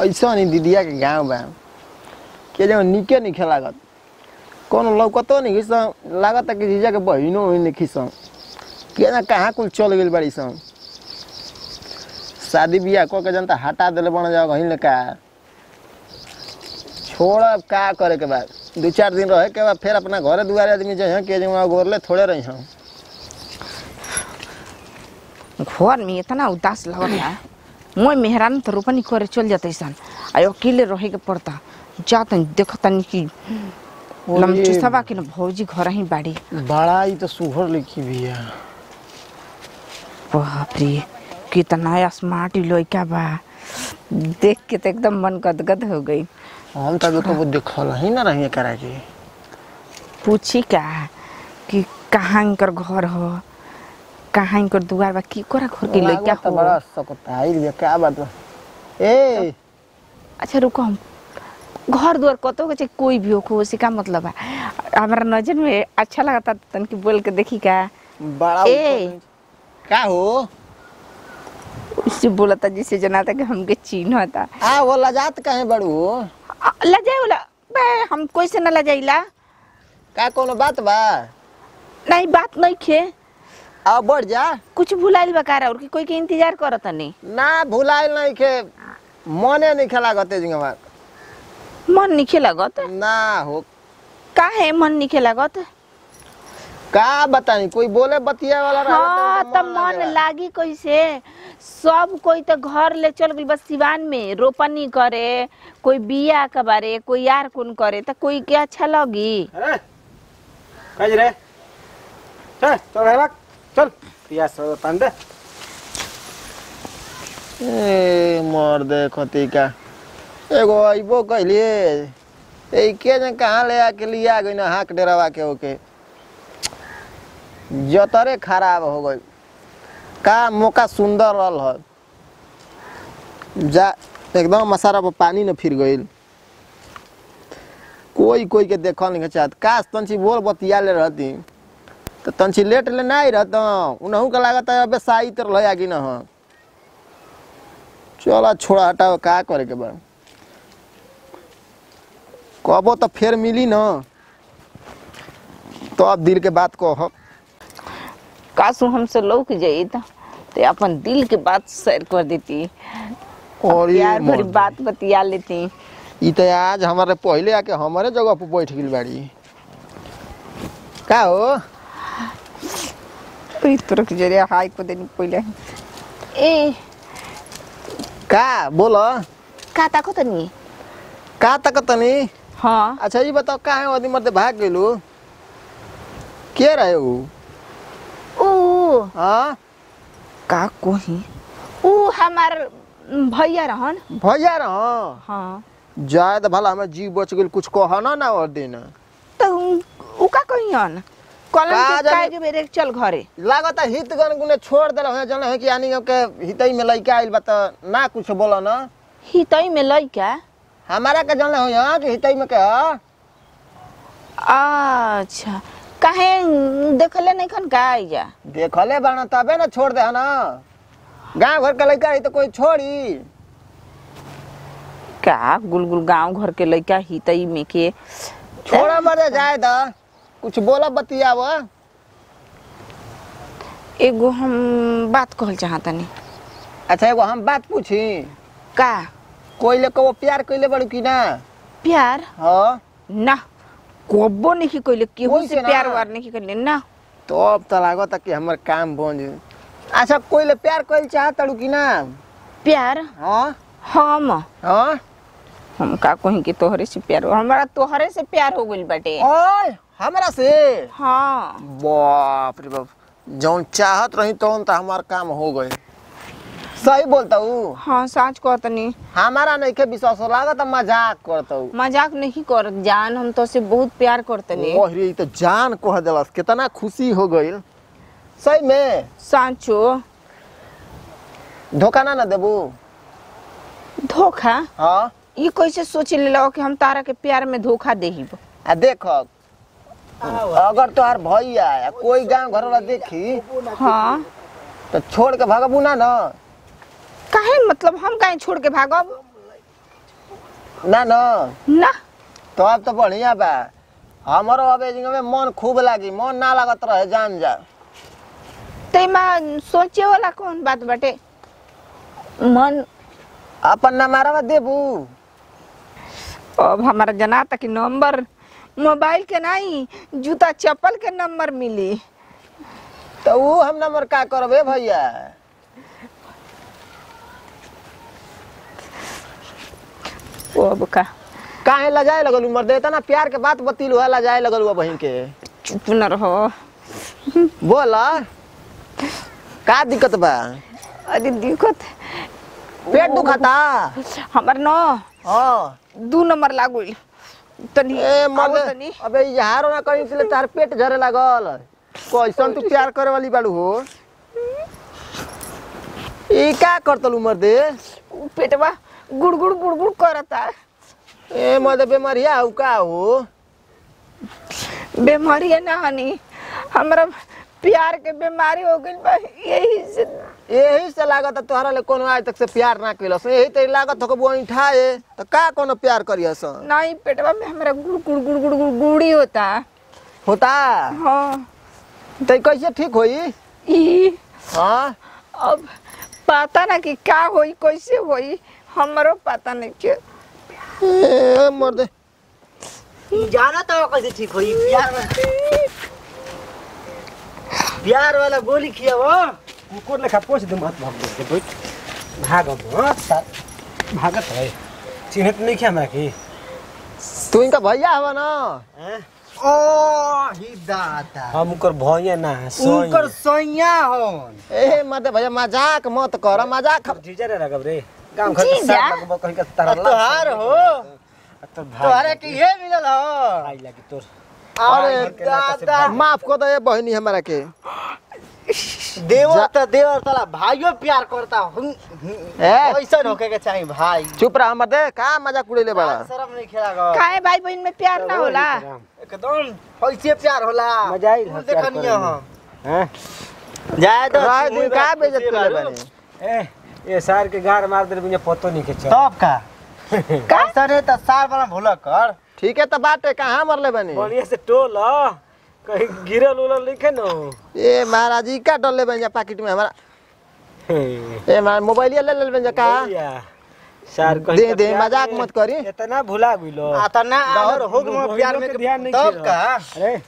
ऐसा नहीं दीदिया के गाँव बा के जो निके निके लागत कौन लौकतो नहीं खिस लागत कि जीजा के बहनों नहीं खिस के ना कहाँ कुल चल गई बड़ी सब शादी ब्याह को के जनता हटा दिल बन जाओ कहीं न कहा छोड़ का करे के बाद दो चार दिन रहे के बाद फिर अपना घर दुआरे आदमी जो है के जो गोरले थोड़े रही हूँ घर में इतना उदास लग रहा है मैं मेहरान तो रोपनी करे चल जाते सन आयो अकेले रहे के पड़ता जात देखत नहीं कि लमचू सवा के भौजी घर ही बाड़ी बड़ा ही तो सुहर लिखी भी है बाप रे कितना स्मार्ट लड़का बा देख के तो एकदम मन गदगद हो गई। हम तब तो वो देखल ही ना रहिए करा के पूछी का कि कहां कर घर हो कहां कर दुआर बा की कोरा घर के लइका हो बड़ा सकता है ये का बात ए अच्छा रुको हम घर दुआर कतो के कोई भी हो से का मतलब है हमरा नजर में अच्छा लगता तन की बोल के देखी का बड़ा ए का हो उससे बोला था जिसे जनाता कि हमके चीन होता आ वो लजात काहे बड़ू लजाए होला बे हम कोई से ना लजाइला का कोनो बात बा नहीं बात नहीं खे आ बढ़ जा कुछ भुलाइल बकारा और की कोई के इंतजार करत नहीं ना भुलाइल नहीं के मने नहीं खेलागत जिंगवा मन नहीं खेलागत ना हो काहे मन नहीं खेलागत का बताई कोई बोले बतिया वाला रहा हां त मन लागी कैसे सब कोई तो घर ले चल गई बस सिवान में रोपनी करे कोई बिया के बारे कोई यार कौन करे तो कोई के अच्छा लगी काज रे चल चल रे बाप चल पिया सो तंदे ए मोर दे खती का एगो आइबो कहलिए ए के न कहां ले आके लिया गई ना हाक डरावा के ओके जतरे खराब हो गई का मौका सुंदर रल है जा एकदम मसारा पर पानी न फिर गई कोई कोई के देखा नहीं चाहत काश तंची बोल बतिया ले रहती तो तंची लेट ले नहीं रहता उन्हू का लागत है अब साई तर लय आगे न हो चला छोड़ा हटाओ का करे के बाद कबो तो फिर मिली न तो अब दिल के बात कहो कासू हमसे लौक जाई तो अपन दिल के बात शेयर कर देती और यार भरी बात बतिया लेती ई तो आज हमारे पहले आके हमारे जगह पर बैठ गेल बाड़ी का हो ई तुरक जरे हाय को देनी पहले ए का बोलो का ताको तनी हां अच्छा ई बताओ काहे ओदी मते भाग गेलू के रहे हो हां का कोही ऊ हमार भैया रहन हां जायद भला हमर जी बच गेल कुछ कहना ना और देना त ऊ का कहियन कलन के काय के बेरे चल घरे लागता हितगन गुने छोड़ देला हो जन है कि यानी के हितई में लइका आइल बा त ना कुछ बोल ना हितई में लइका हमारा के जन हो यहां के हितई में के अच्छा काहे देखले नहीं खन का आइया देखले बना तबे ना छोड़ दे ना गांव घर के लइका ही तो कोई छोड़ी का गुलगुल गांव घर के लइका ही तई में के छोड़ा मरे जाए दा कुछ बोला बतियावा एगो हम बात कहल चाहतनी अच्छा एगो हम बात पूछी का कोइले को प्यार कोइले बड़ की ना प्यार हां ना कोबो नहीं कोइले केहू से प्यार वार नहीं करले ना तो अब त लागत कि हमर काम बन जे अच्छा कोइले प्यार कोइल चाहतड़ू कि ना प्यार हां हम हां हम का कोही कि तोहरे से प्यार हमरा तोहरे से प्यार हो गेल बाटे ओए हमरा से हां बाप रे बाप जौन चाहत रही तौन त हमार काम हो गए सही बोलता हूँ हाँ सच कहत नहीं हमारा नहीं के विश्वास लागत मजाक करता हूँ मजाक नहीं करत जान हम तो से बहुत प्यार करते नहीं ओह रे तो जान कह देलस कितना खुशी हो गइल सही में सांचो धोखा ना देबू धोखा हां ई कैसे सोच लेला कि हम तारा के प्यार में धोखा देहिब आ देखक अगर तोहार भैया कोई गांव घर वाला देखी हां तो छोड़ के भागबू ना ना काहे मतलब हम काहे छोड़ के भागब ना ना ना तो आप तो बढ़िया बा। हमारो आवेजिंग में मन खूब लागी, मन ना लागत रहे जान जा। ते मां सोचे वाला कौन बात बटे, मन अपन ना मारा देबू। अब हमारा जना तक नंबर मोबाइल के नहीं, जूता चप्पल के नंबर मिली तो वो हम नंबर का करबे भैया। ओ बका काहे लजाए लगलू, मर देता ना प्यार के बात बतिलू है, लजाए लगलू बहिन के। चुप न रहो बोला, का दिक्कत बा? अरे दिक्कत पेट दुखाता हमर न। हां दू नंबर लागू तनी ए मर तनी। अबे यार ना कहीं से तार पेट झरे लागल, कैसन तू प्यार करे वाली बालू हो? ई का करतलू मर दे, पेटवा गुड़गुड़ गुड़गुड़ करता। ए मदे बीमारिया हो का हो? बीमारिया ना हनी, हमरा प्यार के बीमारी हो गइल बा। यही से लागत तोहरा ले कोनो आज तक से प्यार ना कइलस, यही ते लागत हो बोई ठाए तो का कोनो प्यार करियस नहीं। पेटवा में हमरा गुड़ गुड़ गुड़ गुड़ गुड़ी होता। हां ते कैसे ठीक होई ई? हां अब पता ना कि का होई, कैसे होई हमरो पता नहीं के। ए मर दे जाना तो कैसे ठीक होई? प्यार वाला गोली खिया वो कुकुर लेखा पोछ दे मत भागत है। चिन्हत नहीं किया हमरा की तू इनका भैया हवा ना। ओ ही दाता हम कर भैया ना उनकर सोइया होन। ए मत भैया मजाक मत कर, मजाक जीजा रे रगब रे काम खत साथ लगबो कहीं का तरला तोहार हो तो तोहरे के ये मिलल हो आई लगी तोर। अरे दादा माफ कर दे बहनी हमरा के, देवर तला भाइयो प्यार करता हूं ऐसा होके के चाहिए भाई। चुप रह मत दे, का मजाक उड़ेले बड़ा शर्म नहीं खेला ग। काहे भाई बहन में प्यार ना होला? एकदम होइसे प्यार होला, मजा ही देखनिया हां जाय दो तू का बेइज्जत कर बने। ए सार के गाड़ मार दे बिना पतो नहीं के तब का का सरे त सार वाला भूल कर ठीक है। तो बात है कहां मरले बने बढ़िया से टोल कहीं गिरल उलल लिखे न। ए महाराज जी का डले बन जा पैकेट में हमारा। ए मार मोबाइल ले ले बन जा का सार कहीं दे मजाक मत करी, इतना भुला गइलो इतना और हो गए प्यार में ध्यान नहीं तब का। अरे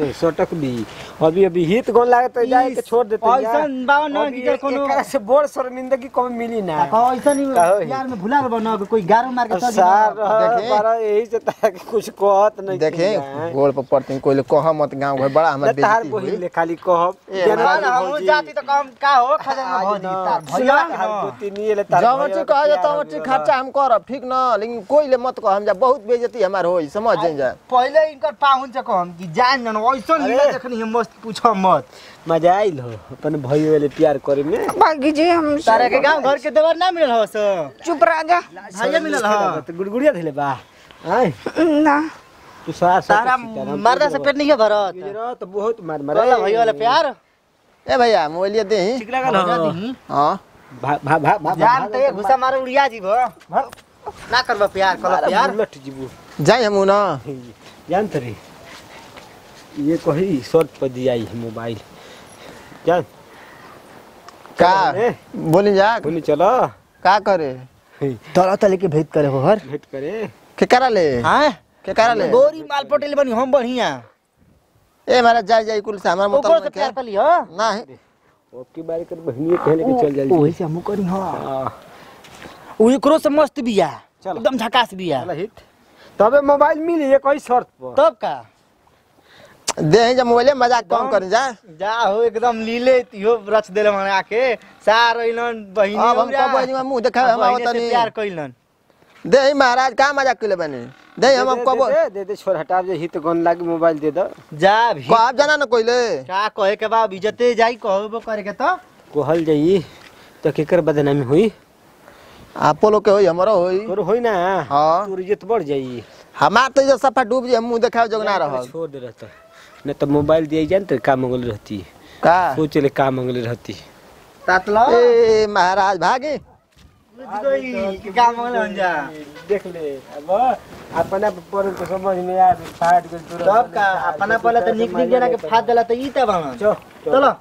ए सटक भी अभी हित गोल लागत जाए के छोड़ देते हैं ऐसा बाबा न गिर कोनो एकरा से बोर शर्मिंदगी को मिली ना ऐसा नहीं यार में भुला रब न कोई गारो मार के सर देखे पर यही से ताकि कुछ कहत नहीं देखे गोल पर पड़ते कोई कह मत गांव घर बड़ा हमर बेइज्जती तार बोही ले खाली कहब हम जाति तो कम का हो खजर में भौजी तार भैया हम कुति नहीं ले तार जब ठीक कह जात ठीक खर्चा हम करब ठीक ना, लेकिन कोई ले मत कह हम जा बहुत बेइज्जती हमार होई समझ जा। पहले इनकर पाहुन से कहम कि जान न ओइसन मिला देखनी हम मस्त पूछो मत मजा आइल हो अपन भाई वाले प्यार करे में बाकी जे हम सारा के गांव घर के देवर ना मिलल हो सो चुप रह जा भाईया मिलल हो तो गुड़गुड़िया धले बा आय ना तू सारा मर्दा से पेट नहीं भरत गिरो तो बहुत मार मारे वाला भाई वाला प्यार। ए भैया मोबाइल दे ही ठीक लागल हो जाती। हां भा भा भा जान ते घुसा मार उड़िया जीवो ना करबो प्यार कलो प्यार लट जीवो जाय हमू ना जान तरी ये कोई शॉर्ट पर दिया है मोबाइल जान का बोली जा बोली चलो का करे तोरा तले के भेद करे हो हर भेद करे के करा ले। हां के करा ले गोरी माल पटेल बनी हम बढ़िया। ए महाराज जाय जाय कुल सामान मत कर प्यार कर लियो नहीं ओकी बारी कर बहनी कहले के चल जल्दी ओही से हम करी। हां ओही करो से मस्त बिया एकदम झकास बिया तबे मोबाइल मिली ये कोई शर्त पर तब का देहि जा मोबाइल मजाक कम कर जा जा हो एकदम लीले यो रच देले मना के सार इलन बहिनी अब हम का बहिनी मुंह देखा हम तनी प्यार कइलन देहि महाराज का मजाक कइले बने देहि हम कबो दे दे छोड़ हटाव जे हित गन लागी मोबाइल दे द जा भी को आप जाना न कइले का कहे के बा इज्जते जाई कहबो करे के तो कहल जाई तो केकर बदनामी होई आपोलो के होई हमरो होई तोर होई ना। हां तोर इज्जत बढ़ जाई हमार तो जो सफा डूब जे मुंह देखा जगना रह छोड़ दे रहता न तो मोबाइल दिए जान तो का मंगल रहती का सोचले का मंगल रहती तातला। ए महाराज भागे देख ले अब अपना पर को समझ में आ फाट के तब का अपना पहले तो निक निक जना के फाट देला त ई त बा चलो।